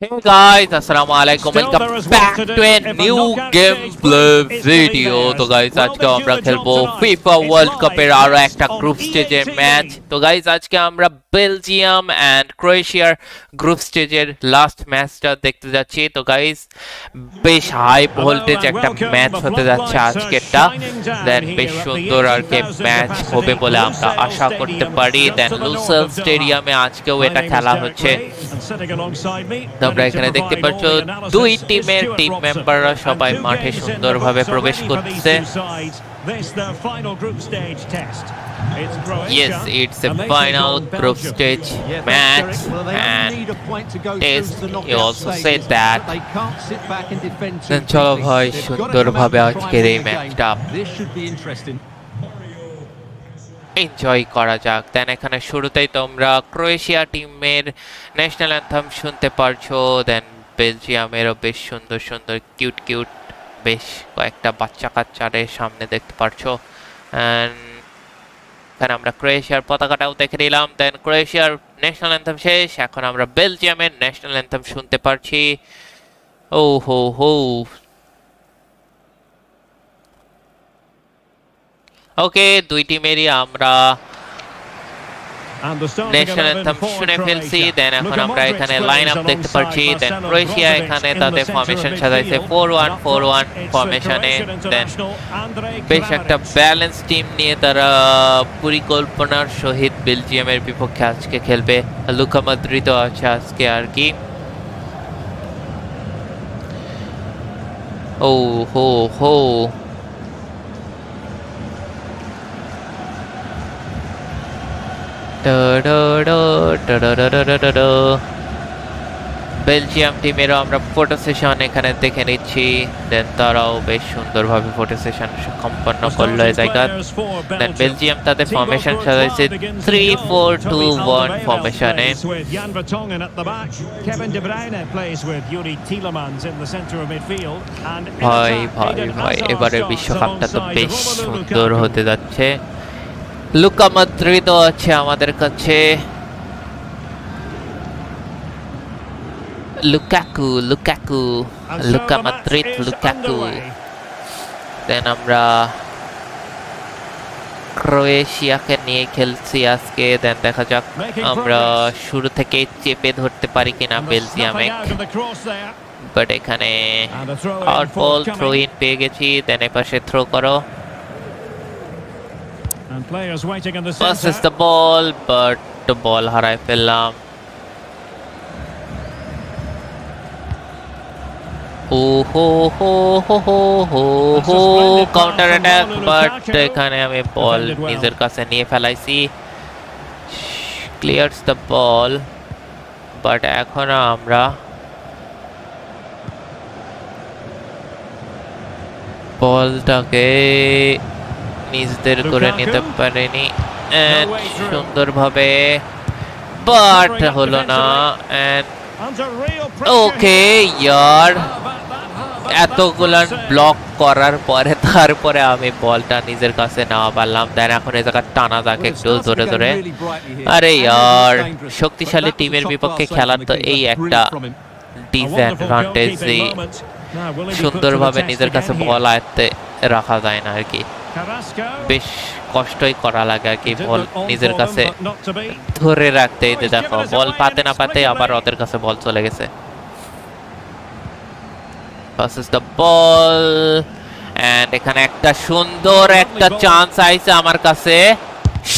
Hey guys, Assalamualaikum. Welcome back to a new gameplay video. So guys, आज का हम खेलबो FIFA World Cup এর আরো একটা গ্রুপ স্টেজের ম্যাচ। তো guys, আজকে আমরা বেলজিয়াম এন্ড ক্রোয়েশিয়ার গ্রুপ স্টেজের লাস্ট ম্যাচটা দেখতে যাচ্ছি। তো guys, বেশ হাই ভোল্টেজ একটা ম্যাচ হতে যাচ্ছে আজকেরটা। দেন বেশ সুন্দর আর কি ম্যাচ হবে বলে আমরা আশা করতে পারি। দেন লুসাইল স্টেডিয়ামে আজকেও এটা খেলা হচ্ছে। আমরা এখানে দেখতে পাচ্ছ দুই টিমের টিম মেম্বাররা সবাই মাঠে সুন্দরভাবে প্রবেশ করছে। Yes, it's a final group stage match and test. He also said that চলো ভাই সুন্দরভাবে আজকের এই ম্যাচটা এনজয় করা যাক। দেন এখানে শুরুতেই তোমরা ক্রোয়েশিয়া টিমের ন্যাশনাল অ্যান্থম শুনতে পারছো। দেন বেলজিয়ামেরও বেশ সুন্দর সুন্দর কিউট কিউট বেশ কয়েকটা বাচ্চা কাচ্চাদের সামনে দেখতে পারছো। এখানে আমরা ক্রোয়েশিয়ার পতাকাটাও দেখে নিলাম। দেন ক্রোয়েশিয়ার ন্যাশনাল অ্যান্থম শেষ, এখন আমরা বেলজিয়ামের ন্যাশনাল অ্যান্থম শুনতে পারছি। ও হো হো, ওকে, দুই টিমেরই আমরা ন্যাশনাল অ্যান্থম শুনে ফেলছি। দেন এখন আমরা এখানে লাইন আপ দেখতে পাচ্ছি। দেন ক্রোয়েশিয়া এখানে তাদের ফর্মেশন সাজাইছে 4-1-4-1 ফর্মেশনে। দেন বেশ একটা ব্যালেন্স টিম নিয়ে তারা পরিকল্পনার সহিত বেলজিয়ামের বিপক্ষে আজকে খেলবে। লুকা মদ্রিচ আছে আজকে আর কি। ও হো হো, বেলজিয়াম টিমেরও আমরা ফটো সেশন এখানে দেখে নিচ্ছি। দেন তারাও বেশ সুন্দরভাবে ফটো সেশন সম্পন্ন করলো এই জায়গা। দেন বেলজিয়াম তাদের ফর্মেশন সাজাইছে 3-4-2-1 ফর্মেশনে। ভাই ভাই ভাই, এবারে বিশ্বকাপটা তো বেশ সুন্দর হতে যাচ্ছে। লুকা মদ্রিচ আছে আমাদের কাছে। Lukaku Lukaku Luka Modric Lukaku. Then আমরা ক্রোয়েশিয়াকে নিয়ে খেলছি আজকে। দেন দেখা যাক আমরা শুরু থেকে চেপে ধরতে পারি কিনা বেলজিয়ামে। বাট এখানে আউট বল থ্রো ইন পেয়ে গেছি। দেন এপাশে থ্রো করো। Players waiting in the center. Passes the ball, but the ball harai pellam. Oh ho ho ho ho ho ho! Counter attack, but ekhane ami ball nijer kache niye felaichi. Clears the ball, but ekhono amra ball take নিজদের করে নিতে পারেনি সুন্দরভাবে, but হলো না। ওকে ইয়ার, এতগুলো block করার পরে তারপরে আমি বলটা নিজের কাছে নেওয়া পারলাম। দেন এখন এই জায়গা টানা থাকে একটু জোরে জোরে। আরে ইয়ার, শক্তিশালী টিমের বিপক্ষে খেলার তো এই একটা ডিসঅ্যাডভান্টেজ, সুন্দরভাবে নিজের কাছে বল আয়ত্তে রাখা যায় না আর কি। বেশ কষ্টই করা লাগে আর কি বল নিজের কাছে ধরে রাখতে। দেখো বল পাতে না পাতে আবার ওদের কাছে বল চলে গেছে। পাসেস দ্য বল এন্ড এখানে একটা সুন্দর একটা চান্স আইছে আমার কাছে,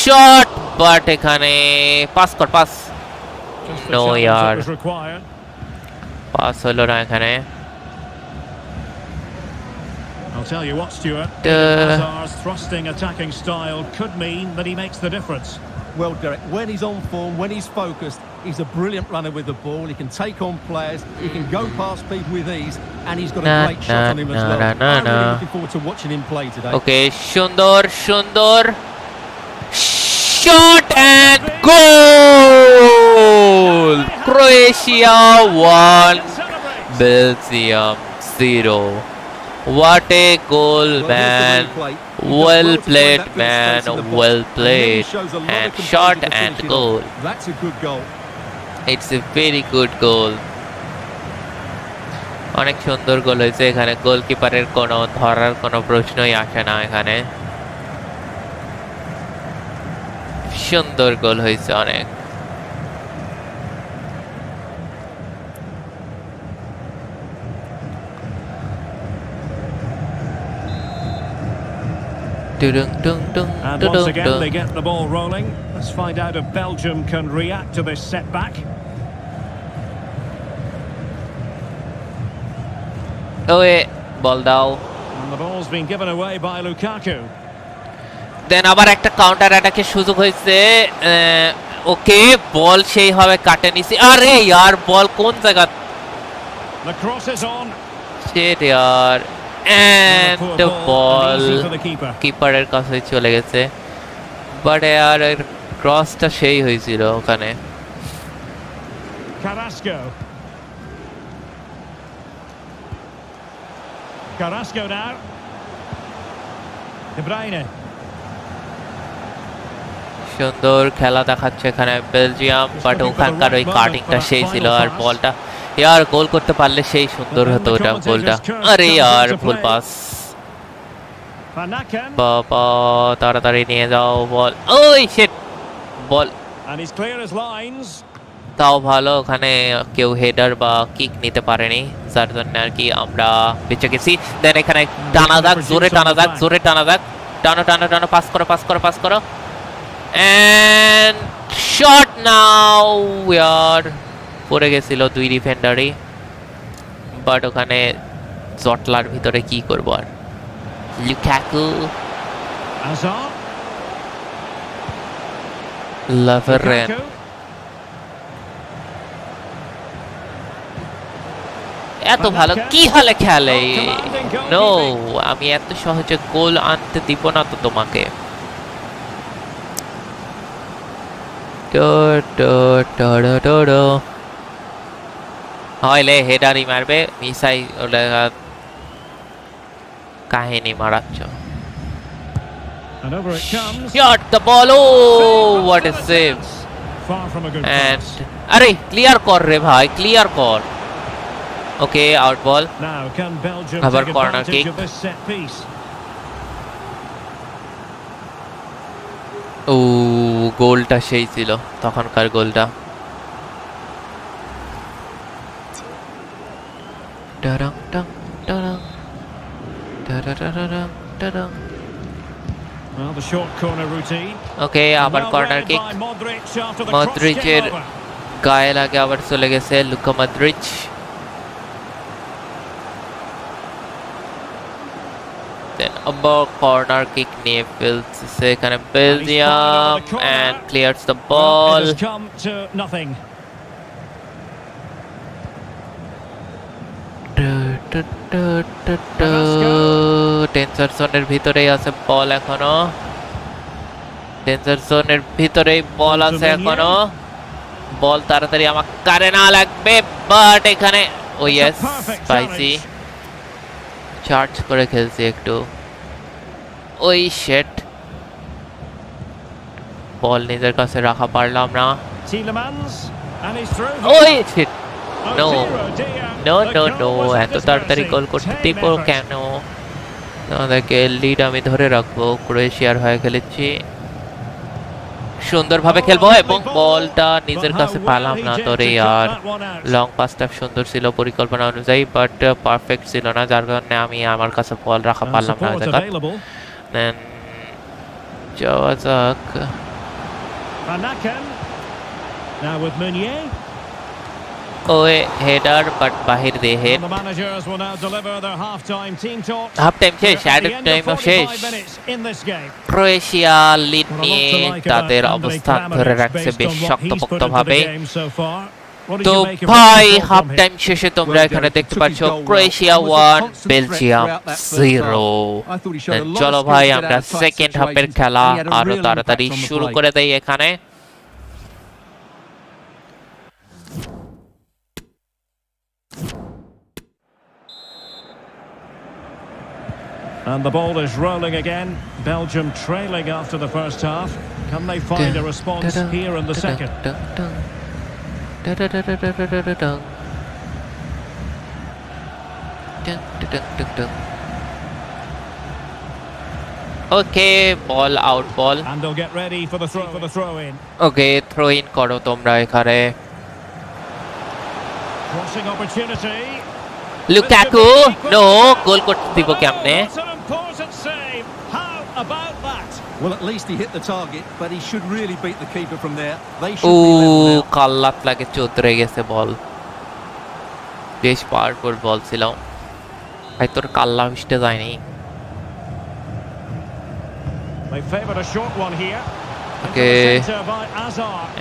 শট, বাট এখানে পাস কর, পাস, নো ইয়ার, পাস হলো না এখানে। I'll tell you what, Stuart, Hazard's thrusting attacking style could mean that he makes the difference. Well, Derek, when he's on form, when he's focused, he's a brilliant runner with the ball. He can take on players, he can go past people with ease, and he's got a great shot on him as well. I'm really looking forward to watching him play today. Okay, Shundor, shot and goal! Croatia 1, Belgium 0. What a goal, man. Well played, man. Well played. And shot and goal. That's a good goal. It's a very good goal. অনেক সুন্দর গোল হয়েছে এখানে গোলকিপারের কোনো ধরার কোনো প্রশ্নই আসে না এখানে সুন্দর গোল হয়েছে অনেক And once again they get the ball rolling. Let's find out if Belgium can react to this setback. Ball down. And the ball's been given away by Lukaku. Then abar ekta counter attack er sujog hoyeche. Okay, ball shei hobe kate niche. Are yaar ball kon jagat. The cross is on. Shit yaar. And the ball keeper কাছে চলে গেছে but আর ক্রসটা সেই হইছিল ওখানে Carrasco now De Bruyne সুন্দর খেলা দেখাচ্ছে এখানে বেলজিয়াম but ওখানকার ওই কাটিংটা সেই ছিল আর বলটা यार गोल করতে পারলে সেই সুন্দর হতো ওটা গোলটা আরে यार ফুল পাস বাবা তাড়াতাড়ি নিয়ে যাও বল ওই শিট বল তাও ভালো ওখানে কেউ হেডার বা কিক নিতে পারেনি যার জন্য আর কি আমরা বেঁচে গেছি দেন এখানে টানা দাগ জোরে টানা দাগ জোরে টানা দাগ টানো টানো টানো পাস করো পাস করো পাস করো এন্ড শট নাও यार পড়ে গেছিল দুই ডিফেন্ডারই বাট ওখানে জটলার ভিতরে কি করব আর লুকাকু আজার লাভারেন এত ভালো কি হলে খেলে নো আমি এত সহজে গোল আনতে দিব না তো তোমাকে টো টো টো টো টো হইলে হেডারই মারবে মিসাই ওলাগা কাহিনী মারাচ্ছো shot the ball oh what is save and আরে ক্লিয়ার কর রে ভাই ক্লিয়ার কর ওকে আউট বল আবার কর্নার কিক ও গোলটা সেই ছিল তখনকার গোলটা Darang, darang, darang, darang, darang, darang. Well, the short corner routine. Okay, our corner kick. Modrić er gaye lage abar chole geche Luka Modrić. Then above corner kick niye felche ekhane Belgium and clears the ball. It has come to nothing. টেনসার জোনের ভিতরেই আছে বল এখনো টেনসার জোনের ভিতরেই বল আছে এখনো বল তাড়াতাড়ি আমার কারে না লাগবে বাট এখানে ও ইয়েস স্পাইসি চার্জ করে খেলছে একটু ওই শেট বল নিজের কাছে রাখা পারলাম না ওই শেট No, no, no, no. এত তাড়াতাড়ি গোল করতে দিব কেন? তাদেরকে লিড আমি ধরে রাখবো ক্রোয়েশিয়ার হয়ে খেলেছি সুন্দরভাবে খেলবো এবং বলটা নিজের কাছে পালাম না তোরে আর লং পাসটা সুন্দর ছিল পরিকল্পনা অনুযায়ী বাট পারফেক্ট ছিল না যার কারণে আমি আমার কাছে বল রাখা পারলাম না দেন যাওয়া যাক Oye header but bahir de head the managers will now deliver their half-time team talk half-time shesh added time of shesh Croatia lead niye tader obosthan dhore rakhche besh shoktopokto bhabe to bhai half-time sheshe tumra ekhane dekhte paccho Croatia 1 Belgium 0 cholo bhai amra second half er khela aro taratari shuru kore dei ekhane And the ball is rolling again. Belgium trailing after the first half. Can they find a response here in the second? Okay, ball out, ball. And they'll get ready for the throw in. Okay, throw in koro tomra ekhane. Crossing opportunity. Lukaku, no goal korte dibo ki apne. How about that? Well, at least he hit the target, but he should really beat the keeper from there. They should be kallat lage chotre geche ball. Besh powerful ball chilo. I thought kalla miste jaini. They favoured a short one here. Okay.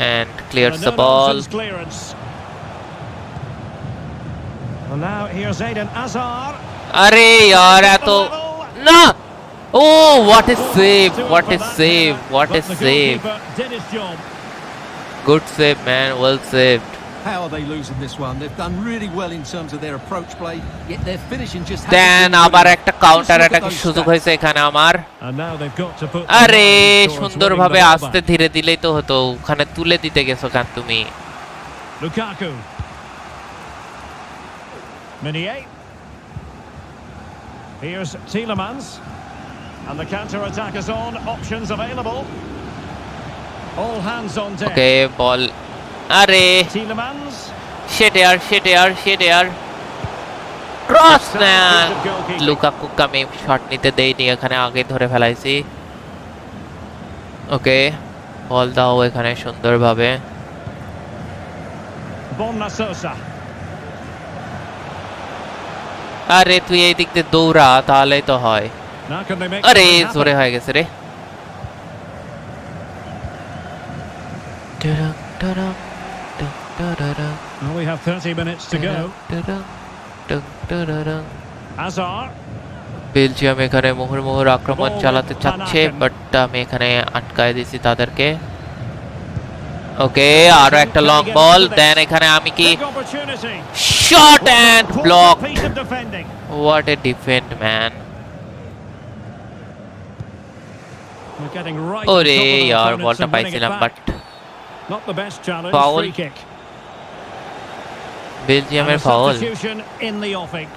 And clears the ball. And now here's Eden Hazard. Arey, yaar, to no! Oh, what a save! What a save! What a save! Good save, man. Well saved. How are they losing this one? They've done really well in terms of their approach play, yet their finishing just then abar ekta counter attack sujog hoyeche ekhane amar. And now they've got to put are sundor bhabe aste dhire dilei to hoto okhane tule dite gecho kan tumi. Lukaku Minier. Here's Tielemans and the counter attack is on. Options available, all hands on deck. Okay, ball. Arey, shit air. Cross na. Lukaku kame shot nite deini ekhane age dhore felaisi. Okay, ball dao ekhane sundor bhabe. Bonasosa. Arey tu ei dikte doura tahole to hoy. Arey jore hoye geche re. Well, we have 30 minutes to go. Hazard. Belgium ekhane mohur akramon chalate chacche, but ami ekhane atkaye dichi taderke. Okay, aro ekta long ball. Then ekhane ami ki shot and blocked. What a defend, man. We're getting right. Ore yaar, ball ta paisilam, but not the best challenge. Foul. Free kick. Belgium and foul. Substitution in the offing.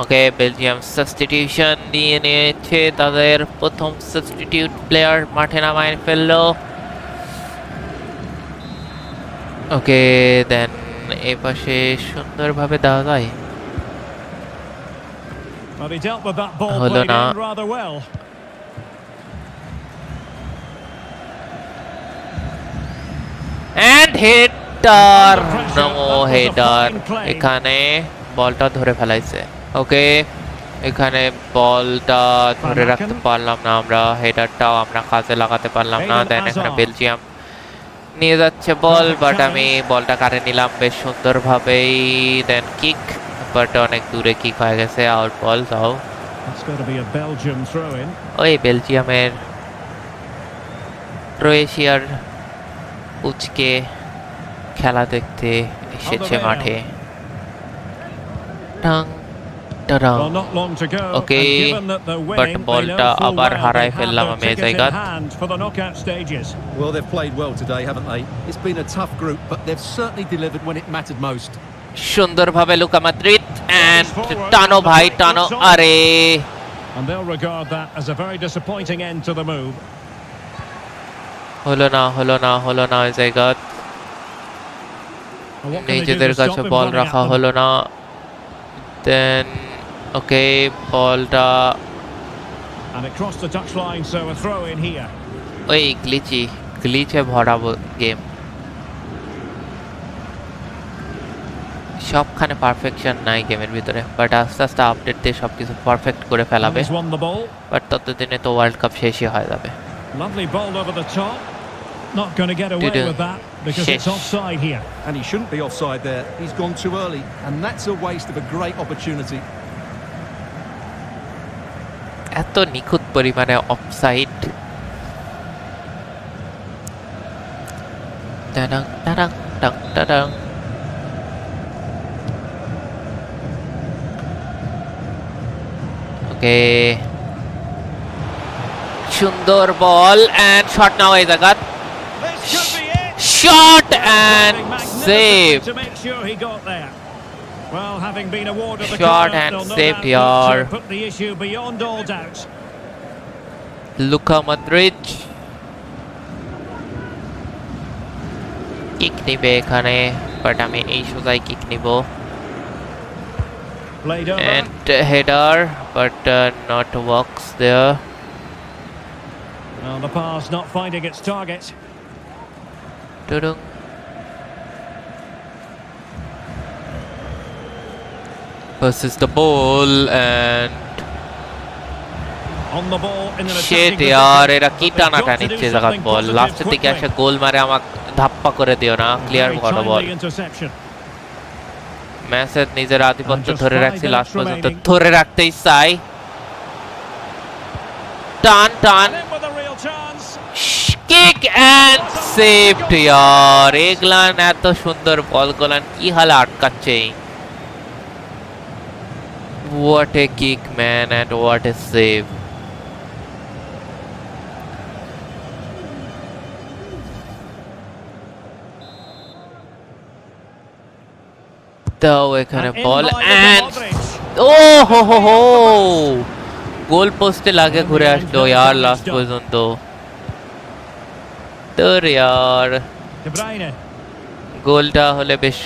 Okay, Belgium substitution niye niyeche tader prothom substitute player mathe namaye fello. Okay, then ei pashe sundor bhabe dawa jay. Well, he dealt with that ball rather well. And header, no header. Ekhane ball ta dhore felaise. Okay, ekhane ball ta dhore rakhte parlam na amra, header ta amra kaje lagate parlam na. Then ekhane Belgium niye jacche ball, but ami ball ta kare nilam besh sundor bhabei. Then kick, but onek dure kick hoye geche, out ball tao. It's going to be a Belgium throw in. Oi Belgium er Croatia উচকে খেলা দেখতে এসেছে মাঠে tongue tongue. Okay, but বলটা আবার হারায় ফেললাম আমি এই জায়গা. Well, they've played well today, haven't they? It's been a tough group, but they've certainly delivered when it mattered most. সুন্দরভাবে লুকা মাদ্রিদ and টানো ভাই টানো. আরে, and they'll regard that as a very disappointing end to the move. হলো না এই জায়গা নিজেদের কাছে বল রাখা হলো না. দেন ওকে বলটা ওই গ্লিচে ভরা গেম, সবখানে পারফেকশন নাই গেমের ভিতরে, বাট আস্তে আস্তে আপডেট দিয়ে সবকিছু পারফেক্ট করে ফেলাবে, বাট ততদিনে তো ওয়ার্ল্ড কাপ শেষই হয়ে যাবে. Lovely ball over the top. Not going to get away with that because it's offside here. And he shouldn't be offside there. He's gone too early, and that's a waste of a great opportunity. এত নিখুঁত পরিমাণে offside. টাডাং টাডাং tongue টাডাং. ওকে, সুন্দর বল and shot now এই জায়গা. Shot and save. Well, having been awarded the shot and saved here. Put the issue beyond all doubt. Luka Modrić. Kick nibe ekhane, but ami ei shojai kick nibo. And header, but not works there. Well, the pass not finding its target. Tudung. Versus the ball and on the ball in an shit yaar era kitana tani che jagat ball last dike asha goal mare amak dhappa kore dio na clear koro ball match et nijer adipotto dhore rakchi last porjonto dhore rakhtei sai tan kick and saved yaar eglan eto sundor ball golan ki hal atkacche. What a kick, man, and what a save. Though kind of ball and oh ho ho ho! Goal post lage ghore ashlo yaar last porjonto. Tor yaar. Goal ta hole besh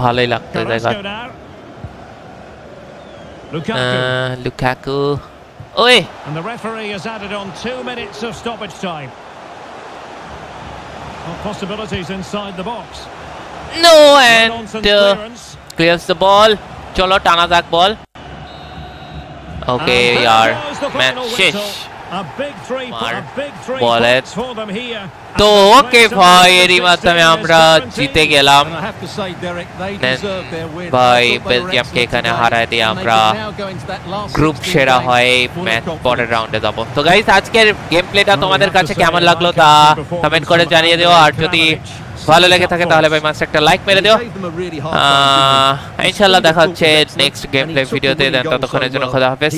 bhaloi lagte jaga. Lukaku. Oi! And the referee has added on 2 minutes of stoppage time. Well, possibilities inside the box. No, and clears the ball. Cholo Tanazak ball. Okay, yaar. Man, shish. A big three points for them here. So okay, bhai, eri match mein amra jite gelam. I have to say, Derek, they deserve their win. Bhai, Belgium ke khane harai diye amra. Group shera hoy match পরের রাউন্ডে যাব। তো guys আজকের game প্লেটা তোমাদের কাছে কেমন লাগলো তা কমেন্ট করে জানিয়ে দিও আর যদি ভালো লাগে থাকে তাহলে ভাই মাস্ট একটা লাইক মেরে দিও। ইনশাআল্লাহ দেখা হচ্ছে নেক্সট গেম প্লে ভিডিওতে। ততক্ষণের জন্য খোদা হাফেজ।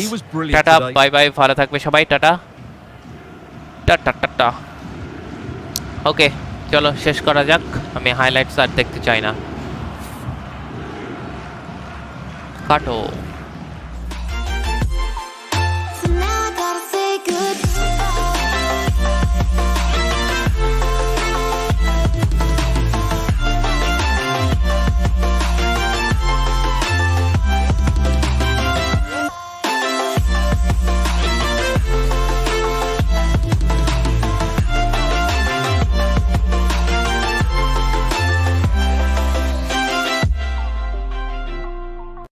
টাটা বাই বাই ভালো থাকবে সবাই টাটা। Tata tata. ওকে চলো শেষ করা যাক আমি হাইলাইটস আর দেখতে চাই না। কাটো।